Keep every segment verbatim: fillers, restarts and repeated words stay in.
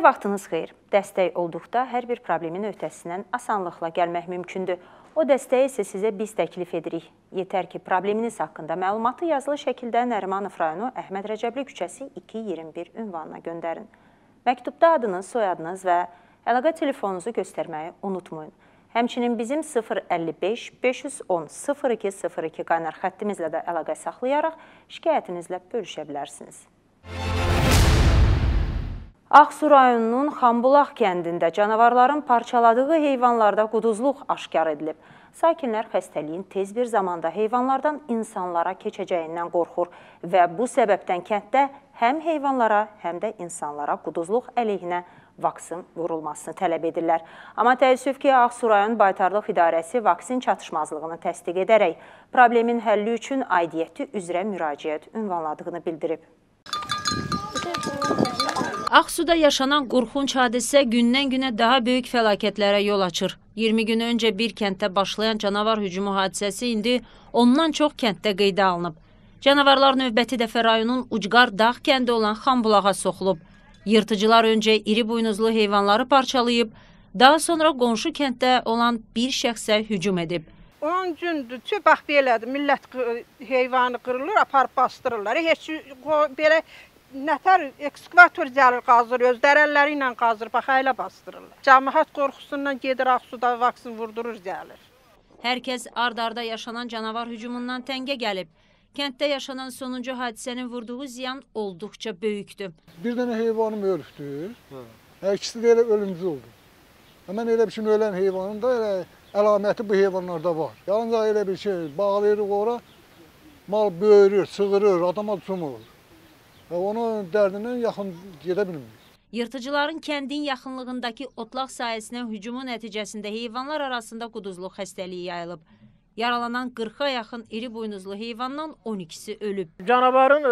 Hər vaxtınız xeyir. Dəstək olduqda hər bir problemin ötəsindən asanlıqla gəlmək mümkündür. O dəstəyi isə sizə biz təklif edirik. Yetər ki, probleminiz haqqında məlumatı yazılı şəkildə Nerman Ifrayonu Əhməd Rəcəbli Küçəsi iki iyirmi bir ünvanına göndərin. Məktubda adınız, soyadınız və əlaqə telefonunuzu göstərməyi unutmayın. Həmçinin bizim sıfır əlli beş beş yüz on sıfır iki sıfır iki qaynar xəttimizlə də əlaqə saxlayaraq şikayətinizlə bölüşə bilərsiniz. Ağsu rayonunun Xambulaq kəndində canavarların parçaladığı heyvanlarda quduzluq aşkar edilib. Sakinlər xəstəliyin tez bir zamanda heyvanlardan insanlara keçəcəyindən qorxur və bu səbəbdən kənddə həm heyvanlara, həm də insanlara quduzluq əleyhinə vaksin vurulmasını tələb edirlər. Amma təəssüf ki, Ağsu rayon Baytarlıq İdarəsi vaksin çatışmazlığını təsdiq edərək problemin həlli üçün aidiyyəti üzrə müraciət ünvanladığını bildirib. Ağsu'da yaşanan qorxunç hadisə gündən-günə daha böyük fəlakətlərə yol açır. iyirmi gün öncə bir kənddə başlayan canavar hücumu hadisəsi indi ondan çox kənddə qeydə alınıb. Canavarlar növbəti dəfə rayonun Ucqar Dağ kəndi olan Xambulağa soxulub. Yırtıcılar öncə iri buynuzlu heyvanları parçalayıb, daha sonra qonşu kənddə olan bir şəxsə hücum edib. on gündür ki, bax belədir, millət heyvanı qırılır, aparıb bastırırlar. Heç belə nətər ekskvator gəlir, qazır, özləri əlləri ilə qazır, bax, elə bastırırlar. Cəmiyyət qorxusundan gedir, Ağsu'da vaksin vurdurur, gəlir. Hər kəs ard-arda yaşanan canavar hücumundan təngə gəlib. Kənddə yaşanan sonuncu hadisənin vurduğu ziyan olduqca böyükdür. Bir dənə heyvanım ölübdür, ikisi də elə ölümcül oldu. Mən elə bir şey ölən heyvanın da əlaməti bu heyvanlarda var. Yalnız elə bir şey bağlayırıq ora, mal böyürür, sığırır, adama cumur. Onun dərdindən yaxın gedə bilmir. Yırtıcıların kəndin yaxınlığındakı otlaq sayəsində hücumu nəticəsində heyvanlar arasında quduzluq xəstəliyi yayılıb. Yaralanan qırxa yaxın iri buynuzlu heyvandan on ikisi ölüb. Canavarın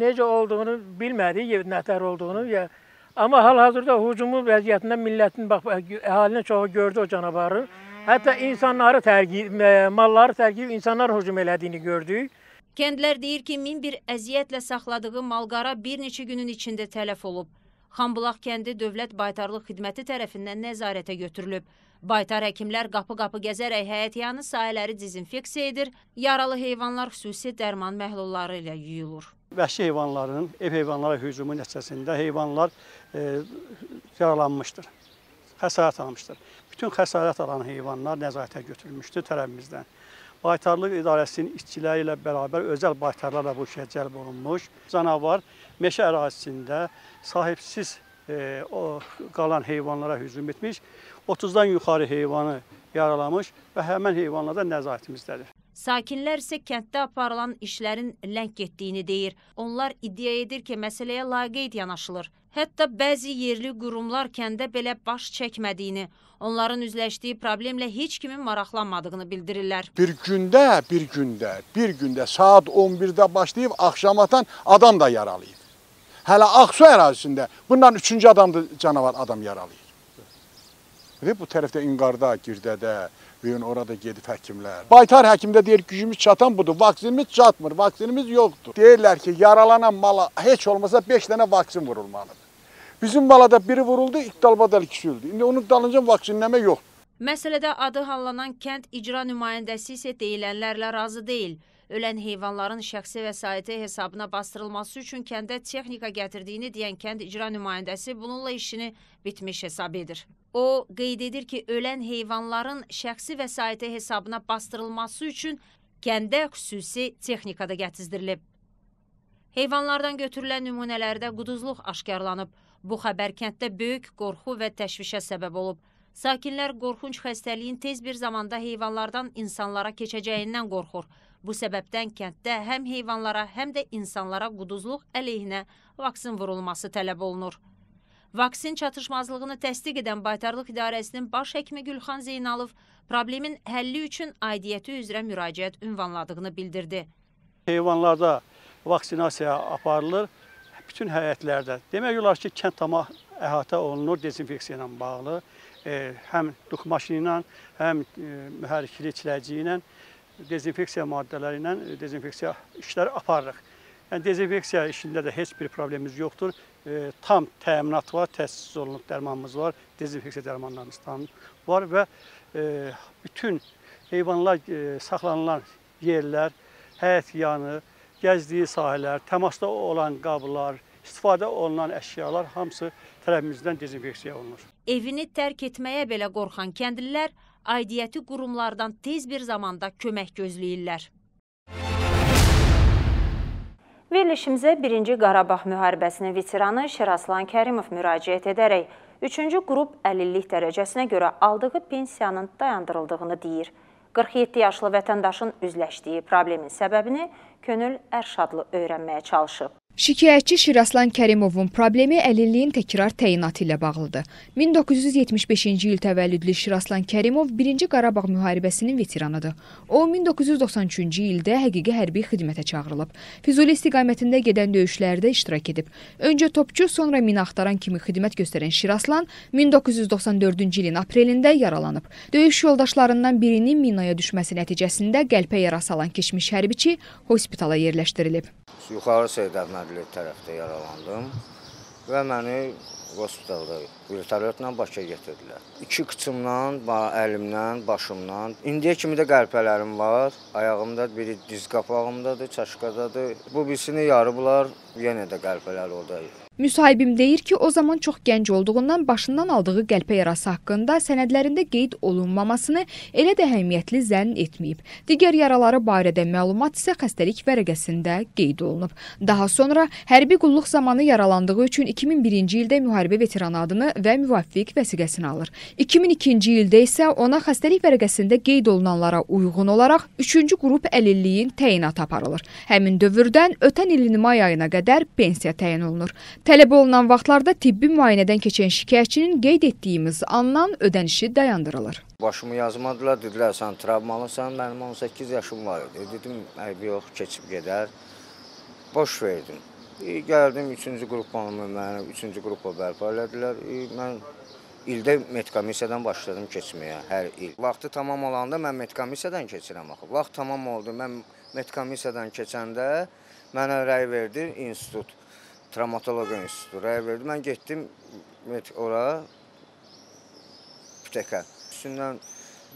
necə olduğunu bilmədi, nətər olduğunu. Amma hal-hazırda hücumu vəziyyətində millətin əhalinin çoxu gördü o canavarı. Hətta insanları tərgib, malları tərgib, insanlar hücum elədiyini gördük. Kəndlər deyir ki, min bir əziyyətlə saxladığı malqara bir neçə günün içində tələf olub. Xambulaq kəndi Dövlət Baytarlıq Xidməti tərəfindən nəzarətə götürülüb. Baytar həkimlər qapı-qapı gəzərək həyətyanı sahələri dezinfeksiya edir, yaralı heyvanlar xüsusi dərman məhlulları ilə yuyulur. Vəhşi heyvanların ev heyvanlara hücumu nəticəsində heyvanlar e, yaralanmışdır, xəsarət almışdır. Bütün xəsarət alan heyvanlar nəzarətə götürülmüşdür tərəfimizdən. Baytarlıq İdarəsinin işçiləri ilə bərabər özəl baytarlarla bu işə cəlb olunmuş. Canavar meşə ərazisində sahibsiz e, o, qalan heyvanlara hücum etmiş, otuzdan yuxarı heyvanı yaralamış və həmən heyvanlar da nəzarətimizdədir. Sakinlər isə kənddə aparılan işlərin ləng getdiyini deyir. Onlar iddia edir ki, məsələyə laqeyd yanaşılır. Hətta bəzi yerli qurumlar kəndə belə baş çəkmədiyini, onların üzləşdiyi problemlə heç kimin maraqlanmadığını bildirirlər. Bir gündə, bir gündə, bir gündə saat on birdə başlayıb axşamatan adam da yaralayıb. Hələ Ağsu ərazisində bundan üçüncü adam da canavar adam yaralayıb. Və bu tərəfdə İnqarda, Girdədə, bugün orada gedib həkimlər. Baytar həkimdə deyir gücümüz çatan budur, vaksinimiz çatmır, vaksinimiz yoxdur. Deyirlər ki, yaralanan mala heç olmasa beş dənə vaksin vurulmalıdır. Bizim balada biri vuruldu, ilk dalbadal ikisi öldü. İndi onun dalınca vaksinləmə yoxdur. Məsələdə adı hallanan kənd icra nümayəndəsi isə deyilənlərlə razı deyil. Ölən heyvanların şəxsi vəsaiti hesabına bastırılması üçün kəndə texnika gətirdiyini deyən kənd icra nümayəndəsi bununla işini bitmiş hesab edir. O, qeyd edir ki, ölən heyvanların şəxsi vəsaiti hesabına bastırılması üçün kəndə xüsusi texnikada gətizdirilib. Heyvanlardan götürülən nümunələrdə quduzluq aşkarlanıb. Bu xəbər kənddə böyük qorxu və təşvişə səbəb olub. Sakinlər qorxunç xəstəliyin tez bir zamanda heyvanlardan insanlara keçəcəyindən qorxur. Bu səbəbdən kənddə həm heyvanlara, həm də insanlara quduzluq əleyhinə vaksin vurulması tələb olunur. Vaksin çatışmazlığını təsdiq edən Baytarlıq İdarəsinin baş həkimi Gülxan Zeynalov problemin həlli üçün aidiyyəti üzrə müraciət ünvanladığını bildirdi. Heyvanlarda vaksinasiya aparılır. Bütün həyətlərdə. Demək olar ki, kənd tamah əhatə olunur dezinfeksiya ilə bağlı. E, həm duq maşini ilə, həm e, mühərrikli çiləciyi ilə, dezinfeksiya maddələri ilə dezinfeksiya işləri aparırıq. Yəni, dezinfeksiya işində də heç bir problemimiz yoxdur. E, tam təminat var, təsiz olunub dərmanımız var, dezinfeksiya dərmanlarımız tam var və e, bütün heyvanlar, e, saxlanılan yerlər, həyət yanı, gəzdiyi sahələr, təmasda olan qablar, istifadə olunan əşyalar hamısı tərəfimizdən dezinfeksiya olunur. Evini tərk etməyə belə qorxan kəndlilər aidiyyəti qurumlardan tez bir zamanda kömək gözləyirlər. Verilişimizə birinci Qarabağ müharibəsinin veteranı Şiraslan Kərimov müraciət edərək üçüncü qrup əlillik dərəcəsinə görə aldığı pensiyanın dayandırıldığını deyir. qırx yeddi yaşlı vətəndaşın üzləşdiyi problemin səbəbini Könül Ərşadlı öyrənməyə çalışıb. Şikayətçi Şiraslan Kərimovun problemi əlilliyin təkrar təyinatı ilə bağlıdır. min doqquz yüz yetmiş beşinci il təvəllüdlü Şiraslan Kərimov birinci Qarabağ müharibəsinin veteranıdır. O, min doqquz yüz doxsan üçüncü ildə həqiqi hərbi xidmətə çağırılıb. Füzuli istiqamətində gedən döyüşlərdə iştirak edib. Öncə topçu, sonra mina axtaran kimi xidmət göstərən Şiraslan min doqquz yüz doxsan dördüncü ilin aprelində yaralanıb. Döyüş yoldaşlarından birinin minaya düşməsi nəticəsində qəlpə yarası alan keçmiş hərbiçi hospitala yerləşdirilib. Yuxarı Seydəhmədli tərəfdə yaralandım və məni hospitalda vertolyotla Bakıya getirdilər. İki qıçımdan, əlimdən, başımdan. İndiyə kimi də qəlpələrim var. Ayağımda biri diz qapağımdadır, çaşqadadır. Bu birisini yarıblar, yenə də qəlpələr orada. Müsahibim deyir ki, o zaman çox gənc olduğundan başından aldığı qəlpə yarası haqqında sənədlərində qeyd olunmamasını elə də əhəmiyyətli zənn etməyib. Digər yaraları barədə məlumat isə xəstəlik vərəqəsində qeyd olunub. Daha sonra hərbi qulluq zamanı yaralandığı üçün iki min birinci ildə müharibə veteranı adını və müvafiq vəsiqəsini alır. iki min ikinci ildə isə ona xəstəlik vərəqəsində qeyd olunanlara uyğun olaraq üçüncü qrup əlilliyin təyinatı aparılır. Həmin dövrdən ötən ilin may ayına qədər pensiya təyin olunur. Tələb olunan vaxtlarda tibbi müayinədən keçən şikayətçinin qeyd etdiyimiz andan ödənişi dayandırılır. Başımı yazmadılar, dedilər, sən travmalısan, mənim on səkkiz yaşım var idi. Dedim, əbi yox, keçib gedər. Boş verdim. E, gəldim, üçüncü qrupanımı mənə, üçüncü qrupa bərpa elədilər. E, mən ildə medkomissiyadan başladım keçməyə, hər il. Vaxtı tamam olanda mən medkomissiyadan keçirəm. Vaxt tamam oldu, mən medkomissiyadan keçəndə mənə rəy verdi institut. Travmatoloq institutu rəy verdi. Mən getdim ora, pütəkə. Üstündən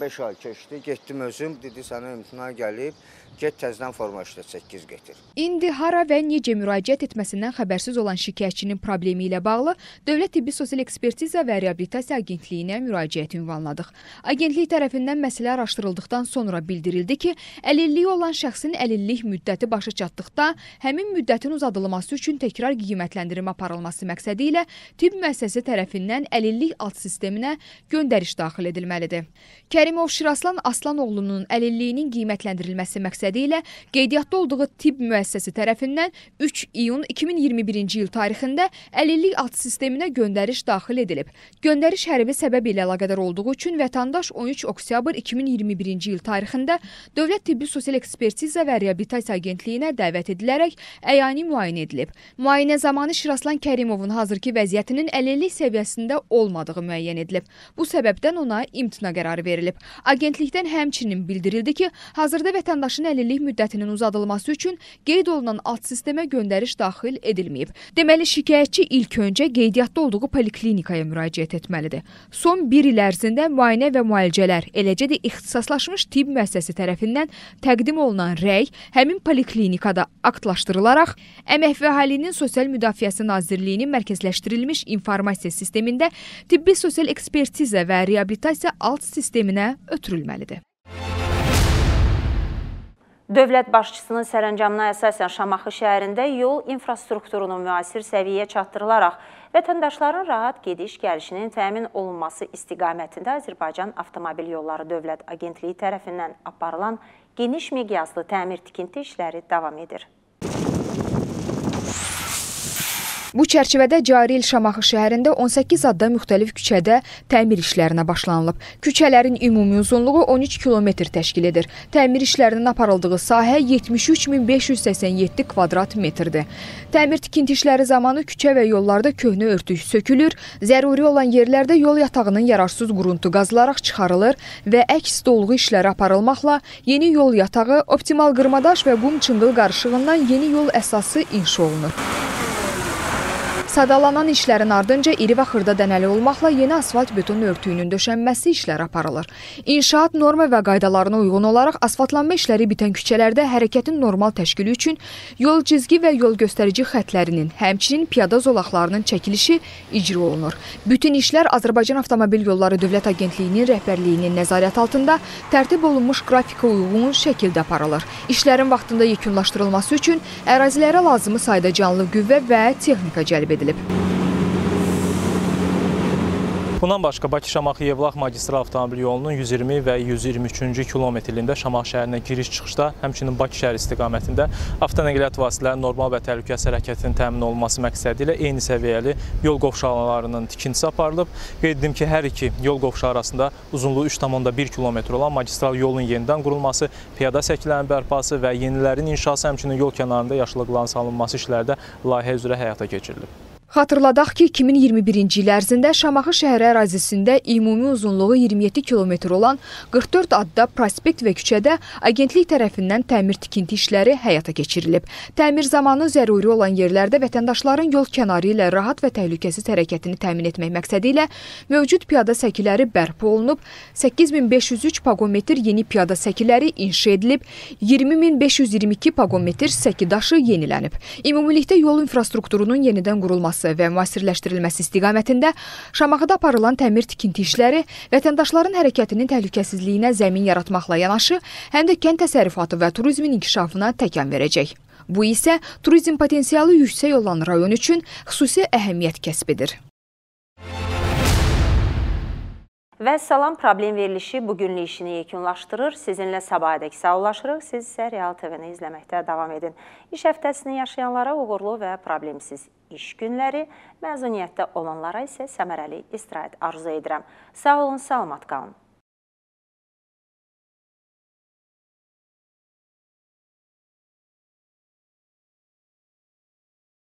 beş ay keçdi, getdim özüm, dedi sənə imtina gəlib, get təzdən forma işlə səkkiz getir. İndi hara və necə müraciət etməsindən xəbərsiz olan şikayətçinin problemi ilə bağlı Dövlət Tibbi Sosial Ekspertiza və Rehabilitasiya Agentliyinə müraciət ünvanladıq. Agentlik tərəfindən məsələ araşdırıldıqdan sonra bildirildi ki, əlilliyi olan şəxsin əlillik müddəti başa çatdıqda həmin müddətin uzadılması üçün təkrar qiymətləndirmə aparılması məqsədi ilə tibb müəssisəsi tərəfindən əlillik alt sisteminə göndəriş daxil edilməlidir. Kərimov Şiraslan Aslanoğlunun əlilliyinin qiymətləndirilməsi məqsədi ilə qeydiyyatda olduğu tibb müəssisəsi tərəfindən üç iyun iki min iyirmi birinci il tarixində əlillik alt sisteminə göndəriş daxil edilib. Göndəriş hərbi səbəb ilə əlaqədar olduğu üçün vətəndaş on üç oktyabr iki min iyirmi birinci il tarixində Dövlət Tibbi Sosial Ekspertiza və Rehabilitasiya Agentliyinə dəvət edilərək əyani müayinə edilib. Müayinə zamanı Şiraslan Kərimovun hazırki vəziyyətinin əlillik səviyyəsində olmadığı müəyyən edilib. Bu səbəbdən ona imtina qərarı verilib. Agentlikdən həmçinin bildirildi ki, hazırda vətəndaşın əlillik müddətinin uzadılması üçün qeyd olunan alt sistemə göndəriş daxil edilməyib. Deməli, şikayətçi ilk öncə qeydiyyatda olduğu poliklinikaya müraciət etməlidir. Son bir il ərzində müayinə və müalicələr, eləcə də ixtisaslaşmış tibb müəssisəsi tərəfindən təqdim olunan rəy həmin poliklinikada aktlaşdırılaraq Əmək və Əhalinin Sosial Müdafiəsi Nazirliyinin mərkəzləşdirilmiş informasiya sistemində tibbi sosial ekspertiza və reabilitasiya alt sisteminə ötürülməlidir. Dövlət başçısının sərəncamına əsasən Şamaxı şəhərində yol infrastrukturunun müasir səviyyə çatdırılaraq vətəndaşların rahat gediş-gəlişinin təmin olunması istiqamətində Azərbaycan Avtomobil Yolları Dövlət Agentliyi tərəfindən aparılan geniş miqyaslı təmir-tikinti işləri davam edir. Bu çərçivədə cari il Şamaxı şəhərində on səkkiz adda müxtəlif küçədə təmir işlərinə başlanılıb. Küçələrin ümumi uzunluğu on üç kilometr təşkil edir. Təmir işlərinin aparıldığı sahə yetmiş üç min beş yüz səksən yeddi kvadrat metrdir. Təmir tikinti işləri zamanı küçə və yollarda köhnə örtük sökülür, zəruri olan yerlərdə yol yatağının yararsız quruntu qazılaraq çıxarılır və əks dolğu işləri aparılmaqla yeni yol yatağı, optimal qırmadaş və qum çınqıl qarışığından yeni yol əsası inşa olunur. Sadalanan işlərin ardınca iri və xırda dənəli olmaqla yeni asfalt beton örtüyünün döşənməsi işləri aparılır. İnşaat norma və qaydalarına uyğun olaraq asfaltlanma işləri bitən küçələrdə hərəkətin normal təşkili üçün yol cizgi və yol göstərici xətlərinin, həmçinin piyada zolaqlarının çəkilişi icra olunur. Bütün işlər Azərbaycan Avtomobil Yolları Dövlət Agentliyinin rəhbərliyinin nəzarət altında tərtib olunmuş qrafika uyğun şəkildə aparılır. İşlərin vaxtında yekunlaşdırılması üçün ərazilərə lazımı sayda canlı qüvvə və texnika cəlb edilir. Bundan başqa Bakı-Şamaxı-Yevlax magistral avtomobil yolunun yüz iyirmi və yüz iyirmi üçüncü kilometrliyində Şamaxı şəhərinə giriş-çıxışda, həmçinin Bakı şəhəri istiqamətində avtonəqliyyat vasitələrinin normal və təhlükəsiz hərəkətinin təmin olunması məqsədi ilə eyni səviyyəli yol qovşaqlarının tikintisi aparılıb. Qeyd edim ki, hər iki yol qovşağı arasında uzunluğu üç tam onda bir kilometr olan magistral yolun yenidən qurulması, piyada səkilərinin bərpası və yenilərin inşası, həmçinin yol kənarında yaşıllıqların salınması işləri də layihə üzrə həyata keçirilib. Xatırladaq ki, iki min iyirmi birinci il ərzində Şamaxı şəhəri ərazisində ümumi uzunluğu iyirmi yeddi kilometr olan qırx dörd adda prospekt və küçədə agentlik tərəfindən təmir tikinti işləri həyata keçirilib. Təmir zamanı zəruri olan yerlərdə vətəndaşların yol kənarı ilə rahat və təhlükəsiz hərəkətini təmin etmək məqsədi ilə mövcud piyada səkiləri bərpa olunub, səkkiz min beş yüz üç paqometr yeni piyada səkiləri inşa edilib, iyirmi min beş yüz iyirmi iki paqometr səkidaşı yenilənib. Ümumilikdə yol infrastrukturunun yenidən qurulması və müasirləşdirilməsi istiqamətində Şamaxıda aparılan təmir tikinti işləri vətəndaşların hərəkətinin təhlükəsizliyinə zəmin yaratmaqla yanaşı, həm də kənd təsərrüfatı və turizmin inkişafına təkan verəcək. Bu isə turizm potensialı yüksək olan rayon üçün xüsusi əhəmiyyət kəsb edir. Və salam problem verilişi bugünlük işini yekunlaşdırır. Sizinlə sabaha dək sağollaşırıq. Siz isə Real T V-ni izləməkdə davam edin. İş həftəsini yaşayanlara uğurlu və problemsiz iş günləri, məzuniyyətdə olanlara isə səmərəli istirahət arzu edirəm. Sağ olun, salamat qalın.